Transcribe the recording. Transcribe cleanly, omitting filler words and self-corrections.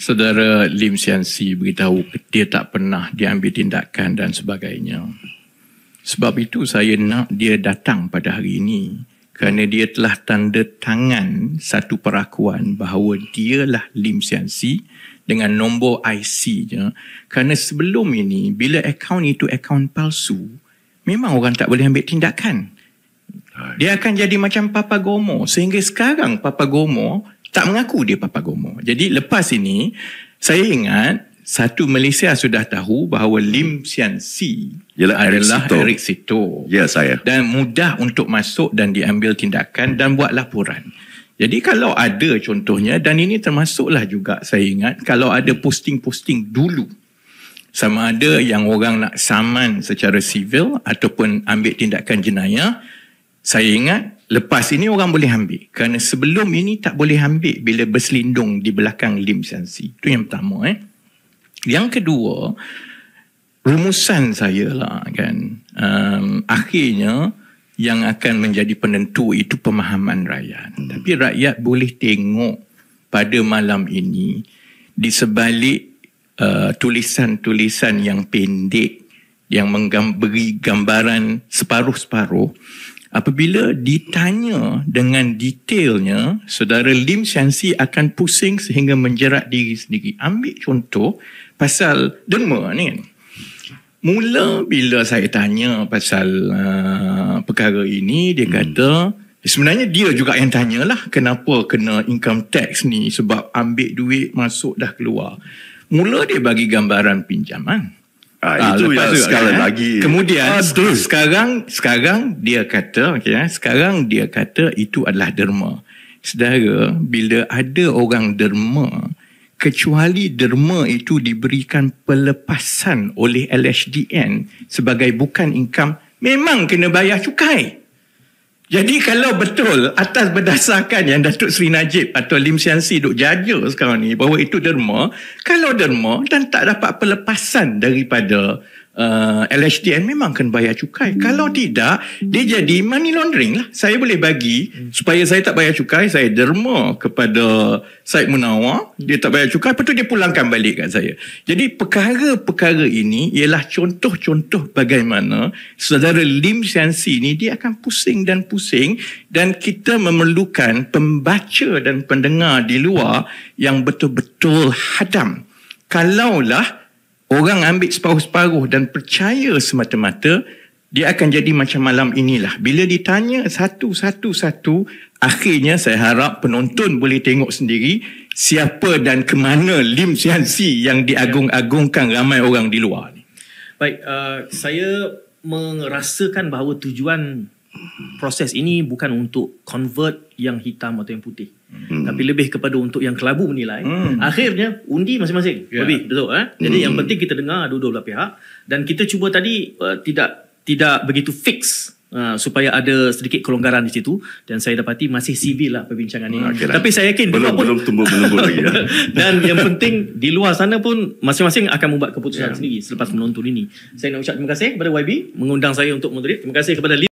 Saudara Lim Sian See beritahu dia tak pernah diambil tindakan dan sebagainya. Sebab itu saya nak dia datang pada hari ini kerana dia telah tanda tangan satu perakuan bahawa dialah Lim Sian See dengan nombor IC-nya. Kerana sebelum ini bila akaun itu akaun palsu, memang orang tak boleh ambil tindakan. Dia akan jadi macam Papa Gomo sehingga sekarang Papa Gomo tak mengaku dia Papa Gomo. Jadi lepas ini, saya ingat satu Malaysia sudah tahu bahawa Lim Sian See adalah Eric See-To. Ya, saya. Dan mudah untuk masuk dan diambil tindakan dan buat laporan. Jadi kalau ada contohnya, dan ini termasuklah juga saya ingat, kalau ada posting-posting dulu, sama ada yang orang nak saman secara sivil ataupun ambil tindakan jenayah, saya ingat, lepas ini orang boleh ambil. Kerana sebelum ini tak boleh ambil bila berselindung di belakang Lim Sian See. Itu yang pertama. Yang kedua, rumusan saya lah kan. Akhirnya, yang akan menjadi penentu itu pemahaman rakyat. Tapi rakyat boleh tengok pada malam ini di sebalik tulisan-tulisan yang pendek yang beri gambaran separuh-separuh. Apabila ditanya dengan detailnya, saudara Lim Sian See akan pusing sehingga menjerat diri sendiri. Ambil contoh pasal derma ni kan. Mula bila saya tanya pasal perkara ini, dia kata, sebenarnya dia juga yang tanyalah kenapa kena income tax ni sebab ambil duit masuk dah keluar. Mula dia bagi gambaran pinjaman. Itu lepas itu sekali kan, lagi. Kemudian sekarang dia kata, okay, sekarang dia kata itu adalah derma. Saudara, bila ada orang derma, kecuali derma itu diberikan pelepasan oleh LHDN sebagai bukan income, memang kena bayar cukai. Jadi kalau betul atas berdasarkan yang Datuk Seri Najib atau Lim Sian See duk jaja sekarang ni bahawa itu derma, kalau derma dan tak dapat pelepasan daripada LHDN memang kena bayar cukai. Kalau tidak, dia jadi money laundering lah. Saya boleh bagi supaya saya tak bayar cukai, saya derma kepada Syed Munawak, dia tak bayar cukai, lepas tu dia pulangkan balik kat saya. Jadi perkara-perkara ini ialah contoh-contoh bagaimana saudara Lim Sian See ni dia akan pusing dan pusing, dan kita memerlukan pembaca dan pendengar di luar yang betul-betul hadam. Kalaulah orang ambil separuh-separuh dan percaya semata-mata, dia akan jadi macam malam inilah. Bila ditanya satu-satu-satu, akhirnya saya harap penonton boleh tengok sendiri siapa dan ke mana Lim Sian See yang diagung-agungkan ramai orang di luar ni. Baik, saya merasakan bahawa tujuan proses ini bukan untuk convert yang hitam atau yang putih. Tapi lebih kepada untuk yang kelabu menilai. Akhirnya undi masing-masing. Lebih, betul eh? Jadi yang penting kita dengar dua-dua belah pihak dan kita cuba tadi tidak begitu fix supaya ada sedikit kelonggaran di situ, dan saya dapati masih civil lah perbincangan ini. Okay, tapi saya yakin belum tumbuh-menumbuh lagi. Ya. Dan yang penting di luar sana pun masing-masing akan membuat keputusan sendiri selepas menonton ini. Saya nak ucap terima kasih kepada YB mengundang saya untuk moderate. Terima kasih kepada